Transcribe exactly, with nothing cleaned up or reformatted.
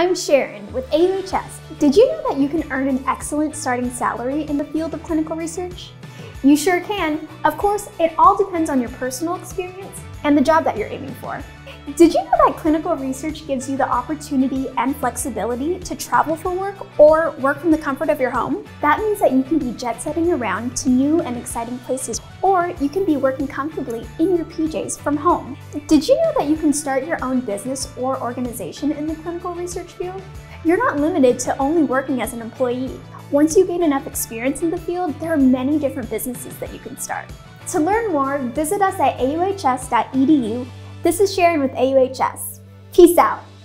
I'm Sharon with A U H S. Did you know that you can earn an excellent starting salary in the field of clinical research? You sure can. Of course, it all depends on your personal experience and the job that you're aiming for. Did you know that clinical research gives you the opportunity and flexibility to travel for work or work from the comfort of your home? That means that you can be jet-setting around to new and exciting places, or you can be working comfortably in your P Js from home. Did you know that you can start your own business or organization in the clinical research field? You're not limited to only working as an employee. Once you gain enough experience in the field, there are many different businesses that you can start. To learn more, visit us at A U H S dot E D U. This is Sharon with A U H S. Peace out.